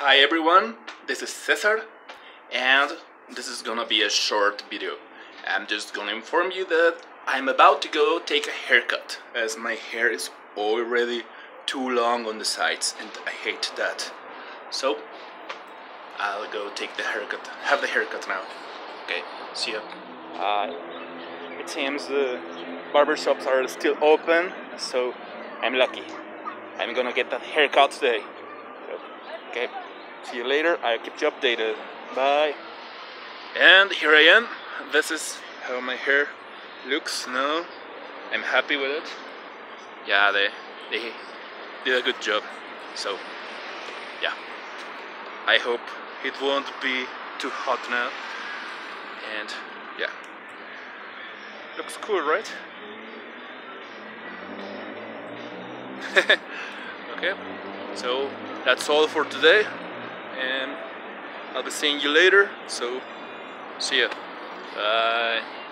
Hi everyone, this is Cesar, and this is gonna be a short video. I'm just gonna inform you that I'm about to go take a haircut, as my hair is already too long on the sides and I hate that. So I'll go take the haircut, have the haircut now. Okay, see ya. It seems the barbershops are still open, so I'm lucky. I'm gonna get that haircut today. Okay, see you later. I'll keep you updated. Bye. And here I am. This is how my hair looks now. I'm happy with it. Yeah, they did a good job. So, yeah. I hope it won't be too hot now. And, yeah. Looks cool, right? Okay, so that's all for today, and I'll be seeing you later, so see ya, bye.